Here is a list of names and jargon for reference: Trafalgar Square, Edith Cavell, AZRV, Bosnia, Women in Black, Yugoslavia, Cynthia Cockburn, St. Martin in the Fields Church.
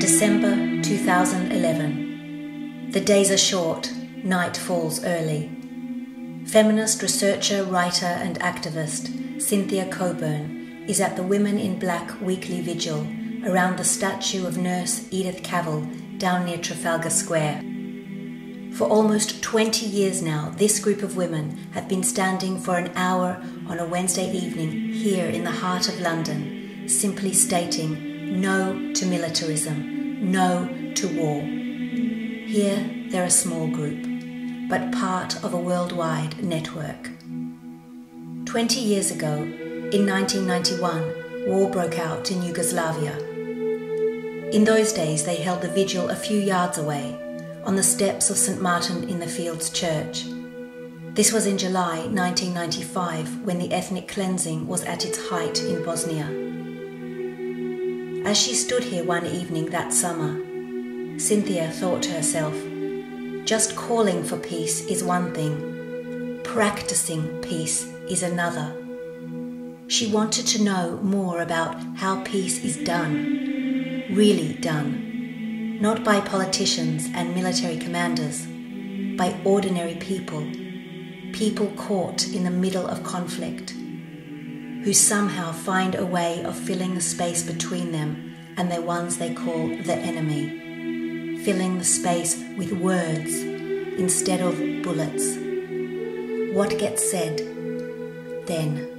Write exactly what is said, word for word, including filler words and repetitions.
December two thousand eleven. The days are short, night falls early. Feminist researcher, writer and activist Cynthia Cockburn is at the Women in Black weekly vigil around the statue of nurse Edith Cavell down near Trafalgar Square. For almost twenty years now, this group of women have been standing for an hour on a Wednesday evening here in the heart of London, simply stating no to militarism, no to war. Here, they're a small group, but part of a worldwide network. twenty years ago, in nineteen ninety-one, war broke out in Yugoslavia. In those days, they held the vigil a few yards away, on the steps of Saint Martin in the Fields Church. This was in July nineteen ninety-five, when the ethnic cleansing was at its height in Bosnia. As she stood here one evening that summer, Cynthia thought to herself, just calling for peace is one thing, practicing peace is another. She wanted to know more about how peace is done, really done. Not by politicians and military commanders, by ordinary people, people caught in the middle of conflict, who somehow find a way of filling the space between them and the ones they call the enemy, filling the space with words instead of bullets. What gets said, then?